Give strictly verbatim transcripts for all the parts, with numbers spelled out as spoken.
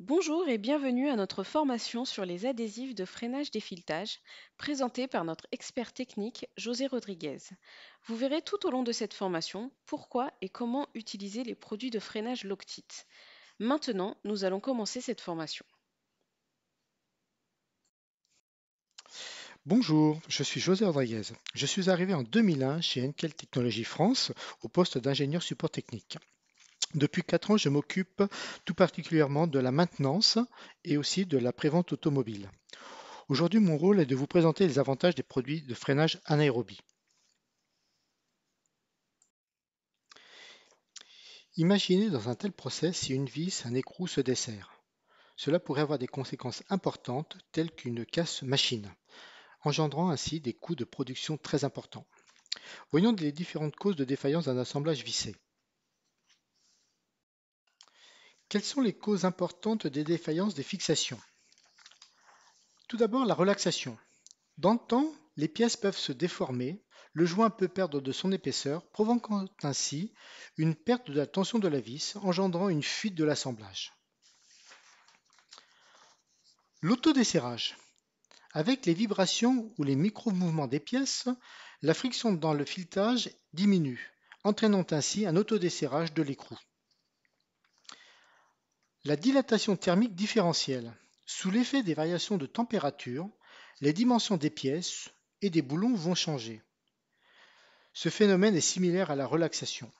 Bonjour et bienvenue à notre formation sur les adhésifs de freinage-défiletage, présentée par notre expert technique José Rodriguez. Vous verrez tout au long de cette formation pourquoi et comment utiliser les produits de freinage Loctite. Maintenant, nous allons commencer cette formation. Bonjour, je suis José Rodriguez. Je suis arrivé en deux mille un chez Henkel Technologies France au poste d'ingénieur support technique. Depuis quatre ans, je m'occupe tout particulièrement de la maintenance et aussi de la prévente automobile. Aujourd'hui, mon rôle est de vous présenter les avantages des produits de freinage anaérobie. Imaginez dans un tel procès si une vis, un écrou se dessert. Cela pourrait avoir des conséquences importantes telles qu'une casse machine, engendrant ainsi des coûts de production très importants. Voyons les différentes causes de défaillance d'un assemblage vissé. Quelles sont les causes importantes des défaillances des fixations? Tout d'abord, la relaxation. Dans le temps, les pièces peuvent se déformer, le joint peut perdre de son épaisseur, provoquant ainsi une perte de la tension de la vis, engendrant une fuite de l'assemblage. L'autodesserrage. Avec les vibrations ou les micro-mouvements des pièces, la friction dans le filetage diminue, entraînant ainsi un autodesserrage de l'écrou. La dilatation thermique différentielle. Sous l'effet des variations de température, les dimensions des pièces et des boulons vont changer. Ce phénomène est similaire à la relaxation.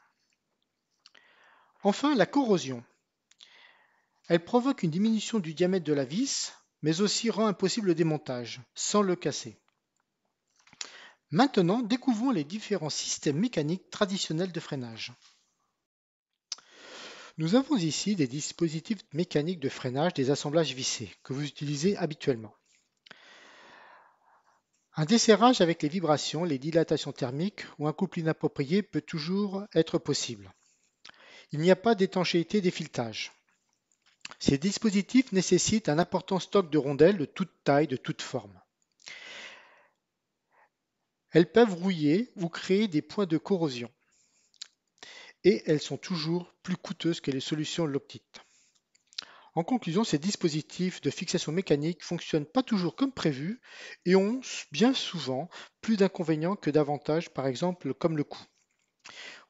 Enfin, la corrosion. Elle provoque une diminution du diamètre de la vis, mais aussi rend impossible le démontage, sans le casser. Maintenant, découvrons les différents systèmes mécaniques traditionnels de freinage. Nous avons ici des dispositifs mécaniques de freinage des assemblages vissés que vous utilisez habituellement. Un desserrage avec les vibrations, les dilatations thermiques ou un couple inapproprié peut toujours être possible. Il n'y a pas d'étanchéité des filetages. Ces dispositifs nécessitent un important stock de rondelles de toute taille, de toute forme. Elles peuvent rouiller ou créer des points de corrosion. Et elles sont toujours plus coûteuses que les solutions Loctite. En conclusion, ces dispositifs de fixation mécanique ne fonctionnent pas toujours comme prévu et ont bien souvent plus d'inconvénients que d'avantages, par exemple comme le coût.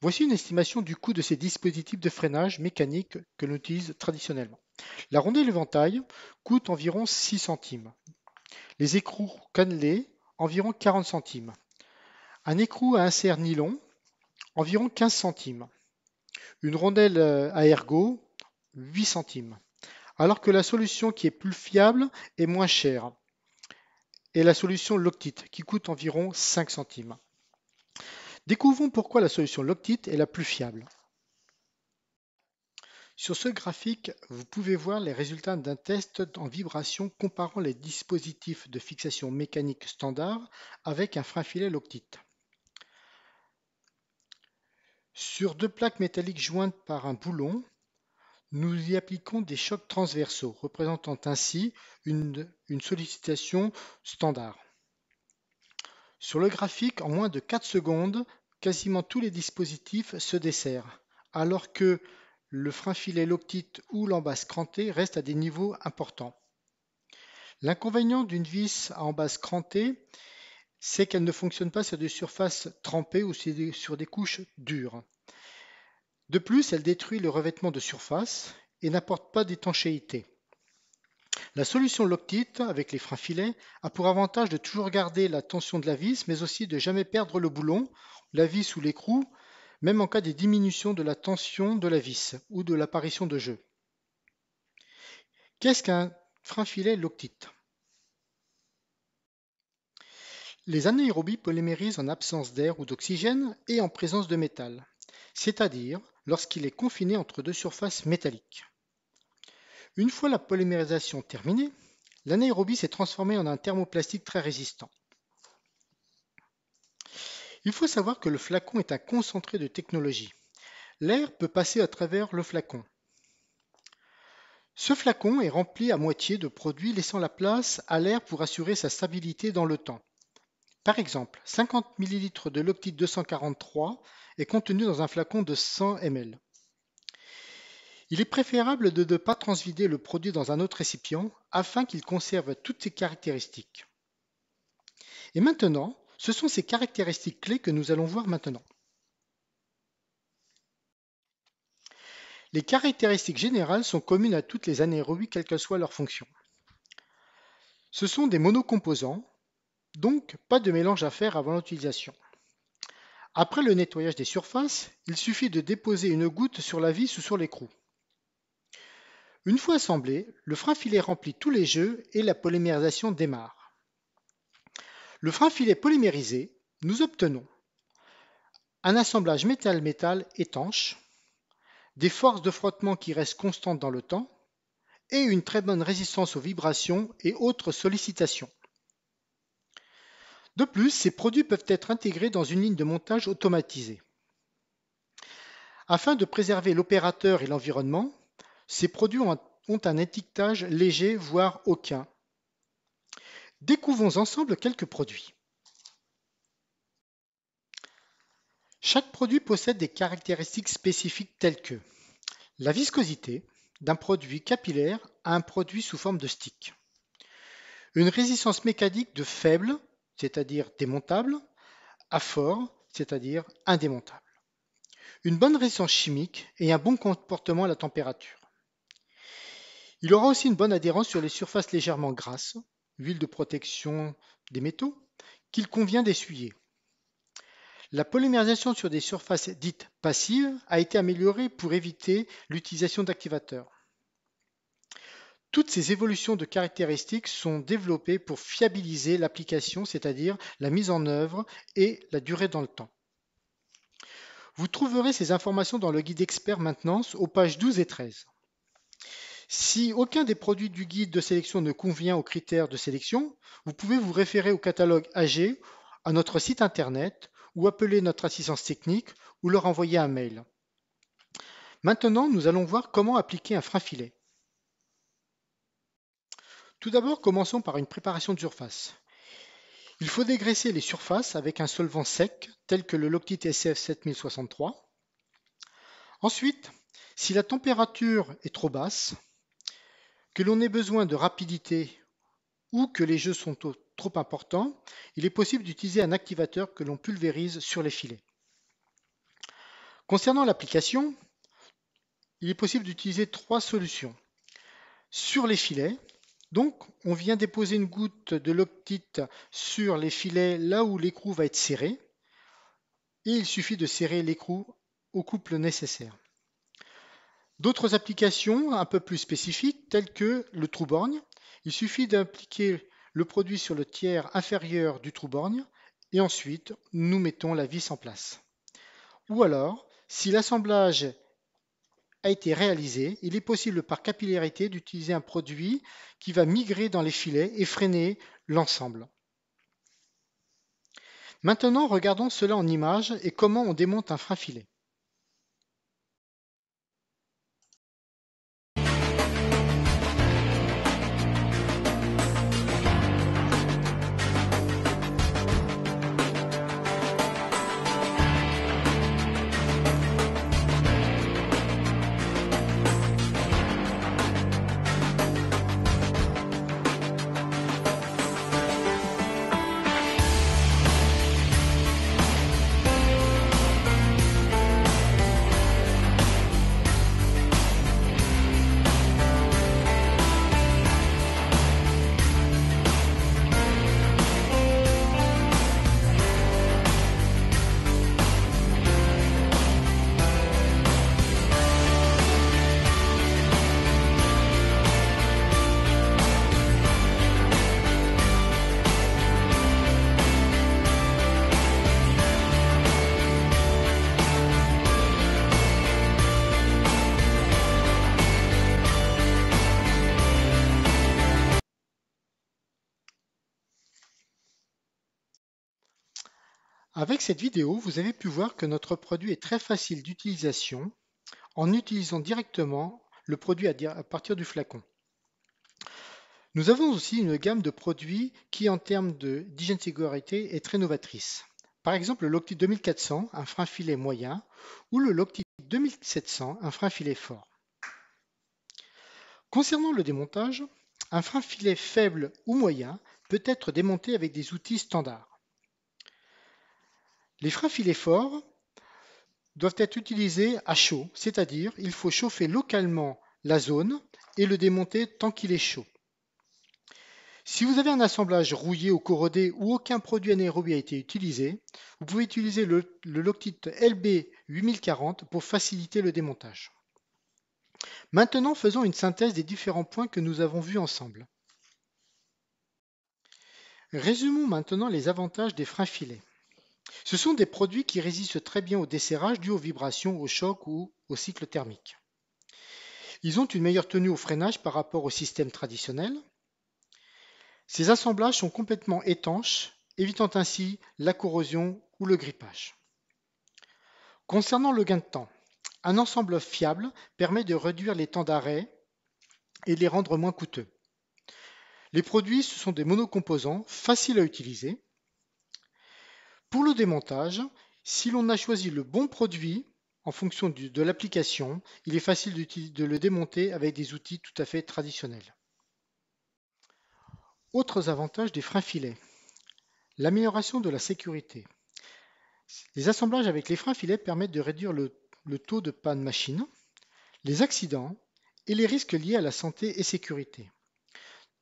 Voici une estimation du coût de ces dispositifs de freinage mécanique que l'on utilise traditionnellement. La rondelle éventail coûte environ six centimes. Les écrous cannelés, environ quarante centimes. Un écrou à insert nylon, environ quinze centimes. Une rondelle à ergot, huit centimes. Alors que la solution qui est plus fiable est moins chère. Et la solution Loctite qui coûte environ cinq centimes. Découvrons pourquoi la solution Loctite est la plus fiable. Sur ce graphique, vous pouvez voir les résultats d'un test en vibration comparant les dispositifs de fixation mécanique standard avec un frein-filet Loctite. Sur deux plaques métalliques jointes par un boulon, nous y appliquons des chocs transversaux, représentant ainsi une, une sollicitation standard. Sur le graphique, en moins de quatre secondes, quasiment tous les dispositifs se desserrent, alors que le frein-filet Loctite ou l'embasse crantée restent à des niveaux importants. L'inconvénient d'une vis à embasse crantée, c'est qu'elle ne fonctionne pas sur des surfaces trempées ou sur des couches dures. De plus, elle détruit le revêtement de surface et n'apporte pas d'étanchéité. La solution Loctite, avec les freins filets, a pour avantage de toujours garder la tension de la vis, mais aussi de jamais perdre le boulon, la vis ou l'écrou, même en cas de diminution de la tension de la vis ou de l'apparition de jeu. Qu'est-ce qu'un frein filet Loctite ? Les anaérobies polymérisent en absence d'air ou d'oxygène et en présence de métal, c'est-à-dire lorsqu'il est confiné entre deux surfaces métalliques. Une fois la polymérisation terminée, l'anaérobie s'est transformée en un thermoplastique très résistant. Il faut savoir que le flacon est un concentré de technologie. L'air peut passer à travers le flacon. Ce flacon est rempli à moitié de produits laissant la place à l'air pour assurer sa stabilité dans le temps. Par exemple, cinquante millilitres de Loctite deux cent quarante-trois est contenu dans un flacon de cent millilitres. Il est préférable de ne pas transvider le produit dans un autre récipient afin qu'il conserve toutes ses caractéristiques. Et maintenant, ce sont ces caractéristiques clés que nous allons voir maintenant. Les caractéristiques générales sont communes à toutes les anaérobies, quelle que soit leur fonction. Ce sont des monocomposants, donc pas de mélange à faire avant l'utilisation. Après le nettoyage des surfaces, il suffit de déposer une goutte sur la vis ou sur l'écrou. Une fois assemblé, le frein-filet remplit tous les jeux et la polymérisation démarre. Le frein-filet polymérisé, nous obtenons un assemblage métal-métal étanche, des forces de frottement qui restent constantes dans le temps, et une très bonne résistance aux vibrations et autres sollicitations. De plus, ces produits peuvent être intégrés dans une ligne de montage automatisée. Afin de préserver l'opérateur et l'environnement, ces produits ont un étiquetage léger, voire aucun. Découvrons ensemble quelques produits. Chaque produit possède des caractéristiques spécifiques telles que la viscosité d'un produit capillaire à un produit sous forme de stick, une résistance mécanique de faible, c'est-à-dire démontable, à fort, c'est-à-dire indémontable, une bonne résistance chimique et un bon comportement à la température. Il aura aussi une bonne adhérence sur les surfaces légèrement grasses, huile de protection des métaux, qu'il convient d'essuyer. La polymérisation sur des surfaces dites passives a été améliorée pour éviter l'utilisation d'activateurs. Toutes ces évolutions de caractéristiques sont développées pour fiabiliser l'application, c'est-à-dire la mise en œuvre et la durée dans le temps. Vous trouverez ces informations dans le guide expert maintenance aux pages douze et treize. Si aucun des produits du guide de sélection ne convient aux critères de sélection, vous pouvez vous référer au catalogue A G, à notre site internet, ou appeler notre assistance technique ou leur envoyer un mail. Maintenant, nous allons voir comment appliquer un frein-filet. Tout d'abord, commençons par une préparation de surface. Il faut dégraisser les surfaces avec un solvant sec, tel que le Loctite S F sept mille soixante-trois. Ensuite, si la température est trop basse, que l'on ait besoin de rapidité ou que les jeux sont au trop important, il est possible d'utiliser un activateur que l'on pulvérise sur les filets. Concernant l'application, il est possible d'utiliser trois solutions. Sur les filets, donc on vient déposer une goutte de Loctite sur les filets là où l'écrou va être serré, et il suffit de serrer l'écrou au couple nécessaire. D'autres applications un peu plus spécifiques, telles que le trou-borgne, il suffit d'appliquer le produit sur le tiers inférieur du trou-borgne et ensuite nous mettons la vis en place. Ou alors, si l'assemblage a été réalisé, il est possible par capillarité d'utiliser un produit qui va migrer dans les filets et freiner l'ensemble. Maintenant, regardons cela en image et comment on démonte un frein-filet. Avec cette vidéo, vous avez pu voir que notre produit est très facile d'utilisation en utilisant directement le produit à partir du flacon. Nous avons aussi une gamme de produits qui, en termes d'hygiène sécurité, est très novatrice. Par exemple, le Loctite deux mille quatre cents, un frein-filet moyen, ou le Loctite deux mille sept cents, un frein-filet fort. Concernant le démontage, un frein filet faible ou moyen peut être démonté avec des outils standards. Les freins filets forts doivent être utilisés à chaud, c'est-à-dire il faut chauffer localement la zone et le démonter tant qu'il est chaud. Si vous avez un assemblage rouillé ou corrodé où aucun produit anaérobie a été utilisé, vous pouvez utiliser le, le Loctite L B huit mille quarante pour faciliter le démontage. Maintenant, faisons une synthèse des différents points que nous avons vus ensemble. Résumons maintenant les avantages des freins filets. Ce sont des produits qui résistent très bien au desserrage dû aux vibrations, aux chocs ou au cycle thermique. Ils ont une meilleure tenue au freinage par rapport au système traditionnel. Ces assemblages sont complètement étanches, évitant ainsi la corrosion ou le grippage. Concernant le gain de temps, un ensemble fiable permet de réduire les temps d'arrêt et les rendre moins coûteux. Les produits, ce sont des monocomposants faciles à utiliser. Pour le démontage, si l'on a choisi le bon produit en fonction du, de l'application, il est facile de le démonter avec des outils tout à fait traditionnels. Autres avantages des freins filets. L'amélioration de la sécurité. Les assemblages avec les freins filets permettent de réduire le, le taux de panne machine, les accidents et les risques liés à la santé et sécurité.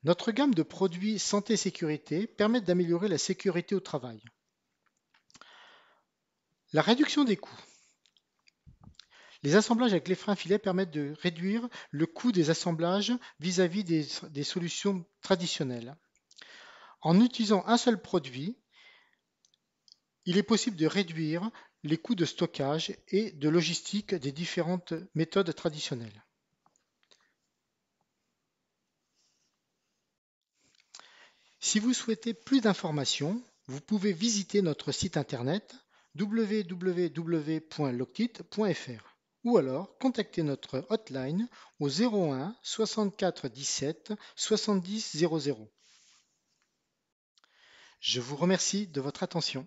Notre gamme de produits santé et sécurité permet d'améliorer la sécurité au travail. La réduction des coûts. Les assemblages avec les freins filets permettent de réduire le coût des assemblages vis-à-vis des, des solutions traditionnelles. En utilisant un seul produit, il est possible de réduire les coûts de stockage et de logistique des différentes méthodes traditionnelles. Si vous souhaitez plus d'informations, vous pouvez visiter notre site internet w w w point loctite point f r. Ou alors contactez notre hotline au zéro un soixante-quatre dix-sept soixante-dix zéro zéro. Je vous remercie de votre attention.